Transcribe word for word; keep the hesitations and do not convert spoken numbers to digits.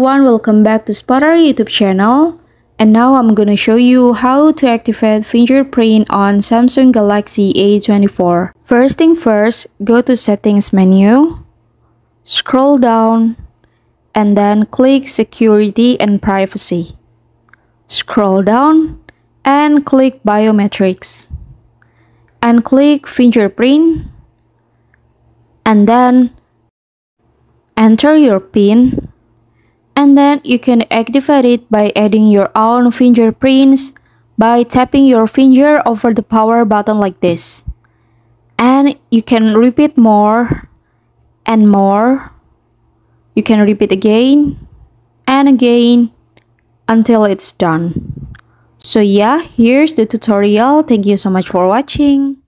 everyone, welcome back to Spotarya YouTube channel, and now I'm gonna show you how to activate fingerprint on Samsung Galaxy A twenty-four. First thing first, go to settings menu, scroll down, and then click security and privacy. Scroll down and click biometrics, and click fingerprint, and then enter your PIN, and then you can activate it by adding your own fingerprints by tapping your finger over the power button like this. And you can repeat more and more. You can repeat again and again until it's done. So yeah, here's the tutorial. Thank you so much for watching.